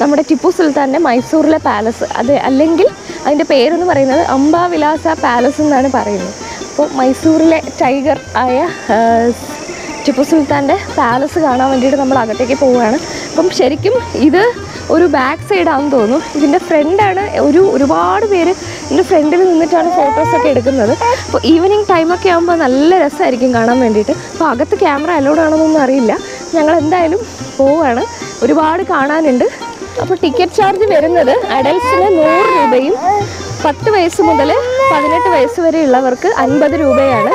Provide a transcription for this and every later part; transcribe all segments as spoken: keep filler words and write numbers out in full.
നമ്മുടെ ടിപ്പു സുൽത്താൻ്റെ മൈസൂറിലെ പാലസ്, അത് അല്ലെങ്കിൽ അതിൻ്റെ പേരെന്ന് പറയുന്നത് അംബാ വിലാസ പാലസ് എന്നാണ് പറയുന്നത്. അപ്പോൾ മൈസൂറിലെ ടൈഗർ ആയ ടിപ്പു സുൽത്താൻ്റെ പാലസ് കാണാൻ വേണ്ടിയിട്ട് നമ്മൾ അകത്തേക്ക് പോവുകയാണ്. അപ്പം ശരിക്കും ഇത് ഒരു ബാക്ക് സൈഡാണെന്ന് തോന്നുന്നു. ഇതിൻ്റെ ഫ്രണ്ടാണ്, ഒരു ഒരുപാട് പേര് ഇതിൻ്റെ ഫ്രണ്ടിൽ നിന്നിട്ടാണ് ഫോട്ടോസൊക്കെ എടുക്കുന്നത്. അപ്പോൾ ഈവനിങ് ടൈമൊക്കെ ആകുമ്പോൾ നല്ല രസമായിരിക്കും കാണാൻ വേണ്ടിയിട്ട്. അപ്പോൾ അകത്ത് ക്യാമറ അലൗഡ് ആണെന്നൊന്നും അറിയില്ല. ഞങ്ങളെന്തായാലും പോവുകയാണ്, ഒരുപാട് കാണാനുണ്ട്. അപ്പോൾ ടിക്കറ്റ് ചാർജ് വരുന്നത് അഡൽസിന് നൂറ് രൂപയും പത്ത് വയസ്സ് മുതൽ പതിനെട്ട് വയസ്സ് വരെ ഉള്ളവർക്ക് അൻപത് രൂപയാണ്.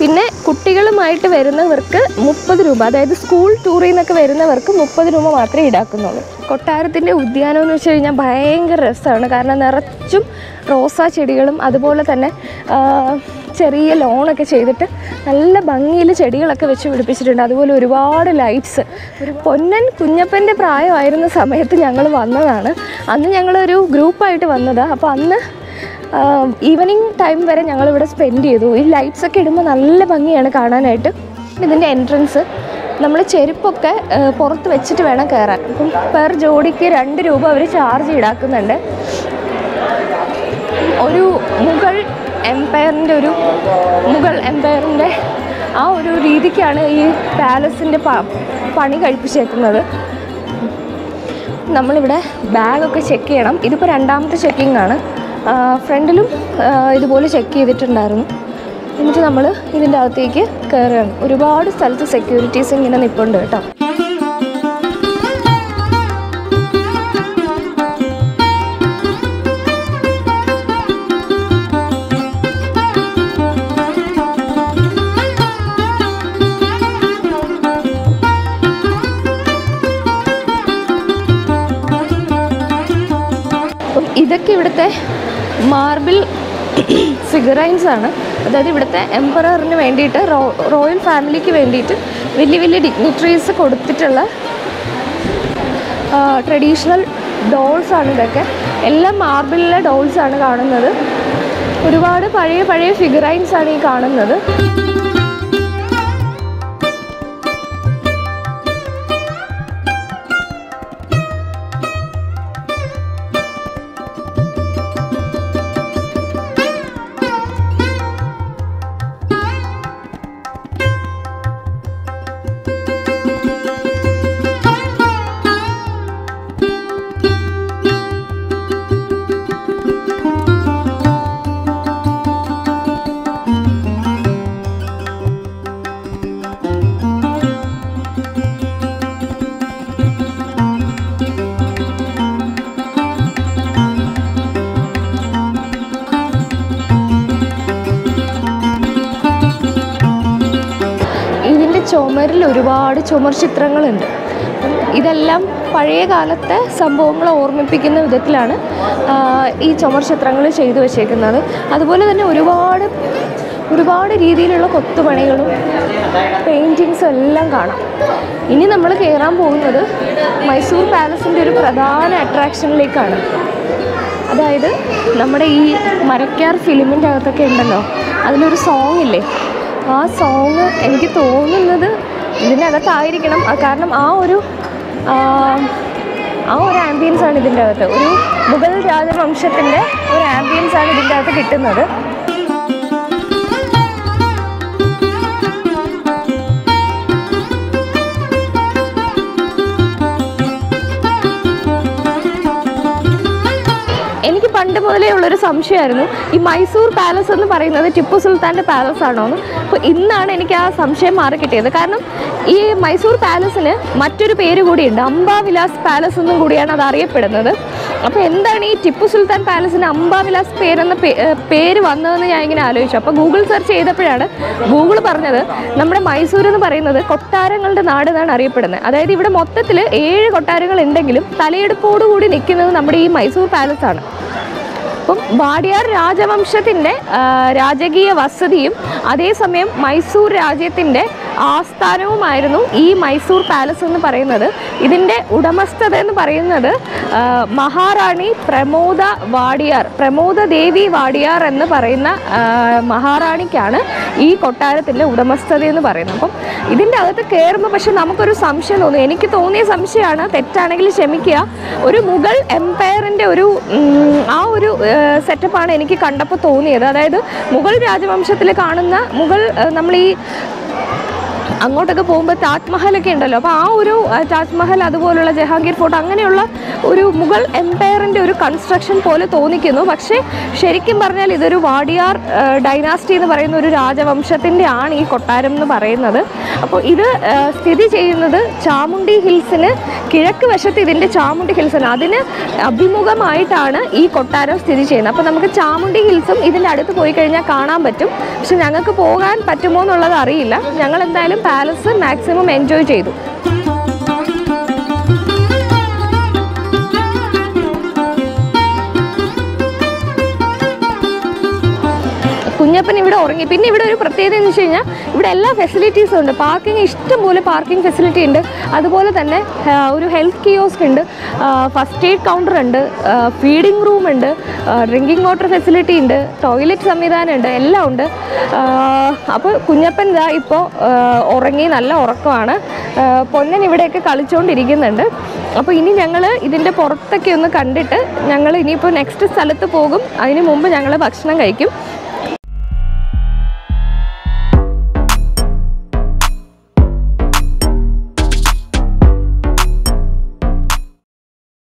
പിന്നെ കുട്ടികളുമായിട്ട് വരുന്നവർക്ക് മുപ്പത് രൂപ, അതായത് സ്കൂൾ ടൂറിൽ നിന്നൊക്കെ വരുന്നവർക്ക് മുപ്പത് രൂപ മാത്രമേ ഈടാക്കുന്നുള്ളൂ. കൊട്ടാരത്തിൻ്റെ ഉദ്യാനം എന്ന് വെച്ച് കഴിഞ്ഞാൽ ഭയങ്കര രസമാണ്, കാരണം നിറച്ചും റോസാ ചെടികളും അതുപോലെ തന്നെ ചെറിയ ലോണൊക്കെ ചെയ്തിട്ട് നല്ല ഭംഗിയിൽ ചെടികളൊക്കെ വെച്ച് പിടിപ്പിച്ചിട്ടുണ്ട്. അതുപോലെ ഒരുപാട് ലൈറ്റ്സ്. ഒരു പൊന്നൻ കുഞ്ഞപ്പൻ്റെ പ്രായമായിരുന്ന സമയത്ത് ഞങ്ങൾ വന്നതാണ്. അന്ന് ഞങ്ങളൊരു ഗ്രൂപ്പായിട്ട് വന്നതാണ്. അപ്പോൾ അന്ന് ഈവനിങ് ടൈം വരെ ഞങ്ങളിവിടെ സ്പെൻഡ് ചെയ്തു. ഈ ലൈറ്റ്സൊക്കെ ഇടുമ്പോൾ നല്ല ഭംഗിയാണ് കാണാനായിട്ട്. ഇതിൻ്റെ എൻട്രൻസ് നമ്മൾ ചെരുപ്പൊക്കെ പുറത്ത് വെച്ചിട്ട് വേണം കയറാൻ. അപ്പം പെർ ജോഡിക്ക് രണ്ട് രൂപ അവർ ചാർജ് ഈടാക്കുന്നുണ്ട്. ഒരു മുഗൾ എംപയറിൻ്റെ ഒരു മുഗൾ എംപയറിൻ്റെ ആ ഒരു രീതിക്കാണ് ഈ പാലസിൻ്റെ പണി കഴിപ്പിച്ചേക്കുന്നത്. നമ്മളിവിടെ ബാഗൊക്കെ ചെക്ക് ചെയ്യണം. ഇതിപ്പോൾ രണ്ടാമത്തെ ചെക്കിംഗ് ആണ്. ഫ്രണ്ടിലും ഇതുപോലെ ചെക്ക് ചെയ്തിട്ടുണ്ടായിരുന്നു. എന്നിട്ട് നമ്മൾ ഇതിൻ്റെ അകത്തേക്ക് കയറുകയാണ്. ഒരുപാട് സ്ഥലത്ത് സെക്യൂരിറ്റീസ് ഇങ്ങനെ നിൽപ്പുണ്ട് കേട്ടോ. ഇതൊക്കെ ഇവിടുത്തെ മാർബിൾ ഫിഗറൈൻസ് ആണ്. അതായത് ഇവിടുത്തെ എംപററിന് വേണ്ടിയിട്ട്, റോയൽ ഫാമിലിക്ക് വേണ്ടിയിട്ട് വലിയ വലിയ ഡിഗ്നിറ്ററീസ് കൊടുത്തിട്ടുള്ള ട്രഡീഷണൽ ഡോൾസാണ് ഇതൊക്കെ. എല്ലാം മാർബിളിലെ ഡോൾസാണ് കാണുന്നത്. ഒരുപാട് പഴയ പഴയ ഫിഗറൈൻസ് ആണ് ഈ കാണുന്നത്. ചുമരിൽ ഒരുപാട് ചുമർ ചിത്രങ്ങളുണ്ട്. ഇതെല്ലാം പഴയ കാലത്തെ സംഭവങ്ങളെ ഓർമ്മിപ്പിക്കുന്ന വിധത്തിലാണ് ഈ ചുമർ ചിത്രങ്ങൾ ചെയ്തു വച്ചേക്കുന്നത്. അതുപോലെ തന്നെ ഒരുപാട് ഒരുപാട് രീതിയിലുള്ള കൊത്തുപണികളും പെയിൻറ്റിങ്സും എല്ലാം കാണാം. ഇനി നമ്മൾ കയറാൻ പോകുന്നത് മൈസൂർ പാലസിൻ്റെ ഒരു പ്രധാന അട്രാക്ഷനിലേക്കാണ്. അതായത് നമ്മുടെ ഈ മരക്കാർ ഫിലിമിൻ്റെ അകത്തൊക്കെ ഉണ്ടല്ലോ, അതിലൊരു സോങ് ഇല്ലേ, ആ സോങ് എനിക്ക് തോന്നുന്നത് ഇതിനകത്തായിരിക്കണം. കാരണം ആ ഒരു ആ ഒരു ആംബിയൻസാണ് ഇതിൻ്റെ അകത്ത്. ഒരു മുഗൾ രാജവംശത്തിൻ്റെ ഒരു ആംബിയൻസാണ് ഇതിൻ്റെ അകത്ത് കിട്ടുന്നത്. എനിക്ക് പണ്ട് മുതലേ ഉള്ളൊരു സംശയമായിരുന്നു, ഈ മൈസൂർ പാലസ് എന്ന് പറയുന്നത് ടിപ്പു സുൽത്താൻ്റെ പാലസ് ആണോ എന്ന്. അപ്പോൾ ഇന്നാണ് എനിക്ക് ആ സംശയം മാറി കിട്ടിയത്. കാരണം ഈ മൈസൂർ പാലസിന് മറ്റൊരു പേര് കൂടിയുണ്ട്, അംബാ വിലാസ് പാലസ് എന്നും കൂടിയാണ് അത് അറിയപ്പെടുന്നത്. അപ്പോൾ എന്താണ് ഈ ടിപ്പു സുൽത്താൻ പാലസിന് അംബാ വിലാസ് പേരെന്ന പേര് വന്നതെന്ന് ഞാൻ ഇങ്ങനെ ആലോചിച്ചു. അപ്പോൾ ഗൂഗിൾ സെർച്ച് ചെയ്തപ്പോഴാണ് ഗൂഗിൾ പറഞ്ഞത് നമ്മുടെ മൈസൂർ എന്ന് പറയുന്നത് കൊട്ടാരങ്ങളുടെ നാട് എന്നാണ് അറിയപ്പെടുന്നത്. അതായത് ഇവിടെ മൊത്തത്തിൽ ഏഴ് കൊട്ടാരങ്ങൾ ഉണ്ടെങ്കിലും തലയെടുപ്പോടുകൂടി നിൽക്കുന്നത് നമ്മുടെ ഈ മൈസൂർ പാലസാണ്. അപ്പം വാടിയാർ രാജവംശത്തിൻ്റെ രാജകീയ വസതിയും അതേസമയം മൈസൂർ രാജ്യത്തിൻ്റെ ആസ്ഥാനവുമായിരുന്നു ഈ മൈസൂർ പാലസ് എന്ന് പറയുന്നത്. ഇതിൻ്റെ ഉടമസ്ഥത എന്ന് പറയുന്നത് മഹാറാണി പ്രമോദ വാടിയാർ, പ്രമോദ ദേവി വാടിയാർ എന്ന് പറയുന്ന മഹാറാണിക്കാണ് ഈ കൊട്ടാരത്തിൻ്റെ ഉടമസ്ഥത എന്ന് പറയുന്നത്. അപ്പം ഇതിൻ്റെ അകത്ത് കയറുമ്പോൾ പക്ഷെ നമുക്കൊരു സംശയം തോന്നി, എനിക്ക് തോന്നിയ സംശയമാണ്, തെറ്റാണെങ്കിൽ ക്ഷമിക്കുക. ഒരു മുഗൾ എംപയറിൻ്റെ ഒരു ആ ഒരു സെറ്റപ്പാണ് എനിക്ക് കണ്ടപ്പോൾ തോന്നിയത്. അതായത് മുഗൾ രാജവംശത്തിൽ കാണുന്ന മുഗൾ നമ്മൾ ഈ അങ്ങോട്ടൊക്കെ പോകുമ്പോൾ താജ്മഹലൊക്കെ ഉണ്ടല്ലോ, അപ്പോൾ ആ ഒരു താജ്മഹൽ അതുപോലുള്ള ജഹാംഗീർ ഫോർട്ട് അങ്ങനെയുള്ള ഒരു മുഗൾ എംപയറിൻ്റെ ഒരു കൺസ്ട്രക്ഷൻ പോലെ തോന്നിക്കുന്നു. പക്ഷേ ശരിക്കും പറഞ്ഞാൽ ഇതൊരു വാടിയാർ ഡൈനാസ്റ്റി എന്ന് പറയുന്ന ഒരു രാജവംശത്തിൻ്റെ ആണ് ഈ കൊട്ടാരം എന്ന് പറയുന്നത്. അപ്പോൾ ഇത് സ്ഥിതി ചെയ്യുന്നത് ചാമുണ്ടി ഹിൽസിന് കിഴക്ക് വശത്ത്, ഇതിൻ്റെ ചാമുണ്ടി ഹിൽസിന് അതിന് അഭിമുഖമായിട്ടാണ് ഈ കൊട്ടാരം സ്ഥിതി ചെയ്യുന്നത്. അപ്പോൾ നമുക്ക് ചാമുണ്ടി ഹിൽസും ഇതിൻ്റെ അടുത്ത് പോയി കഴിഞ്ഞാൽ കാണാൻ പറ്റും. പക്ഷെ ഞങ്ങൾക്ക് പോകാൻ പറ്റുമോ എന്നുള്ളത് അറിയില്ല. ഞങ്ങൾ എന്തായാലും പാലസ് മാക്സിമം എൻജോയ് ചെയ്തു. കുഞ്ഞപ്പൻ ഇവിടെ ഉറങ്ങി. പിന്നെ ഇവിടെ ഒരു പ്രത്യേകത എന്ന് വെച്ച് കഴിഞ്ഞാൽ ഇവിടെ എല്ലാ ഫെസിലിറ്റീസും ഉണ്ട്. പാർക്കിംഗ് ഇഷ്ടംപോലെ പാർക്കിംഗ് ഫെസിലിറ്റി ഉണ്ട്. അതുപോലെ തന്നെ ഒരു ഹെൽത്ത് കിയോസ്ക് ഉണ്ട്, ഫസ്റ്റ് എയ്ഡ് കൗണ്ടർ ഉണ്ട്, ഫീഡിംഗ് റൂം ഉണ്ട്, ഡ്രിങ്കിങ് വാട്ടർ ഫെസിലിറ്റി ഉണ്ട്, ടോയ്ലറ്റ് സംവിധാനം ഉണ്ട്, എല്ലാം ഉണ്ട്. അപ്പോൾ കുഞ്ഞപ്പൻ ഇതാ ഇപ്പോൾ ഉറങ്ങി, നല്ല ഉറക്കമാണ്. പൊന്നൻ ഇവിടെയൊക്കെ കളിച്ചുകൊണ്ടിരിക്കുന്നുണ്ട്. അപ്പോൾ ഇനി ഞങ്ങൾ ഇതിൻ്റെ പുറത്തൊക്കെ ഒന്ന് കണ്ടിട്ട് ഞങ്ങൾ ഇനിയിപ്പോൾ നെക്സ്റ്റ് സ്ഥലത്ത് പോകും. അതിന് മുമ്പ് ഞങ്ങൾ ഭക്ഷണം കഴിക്കും.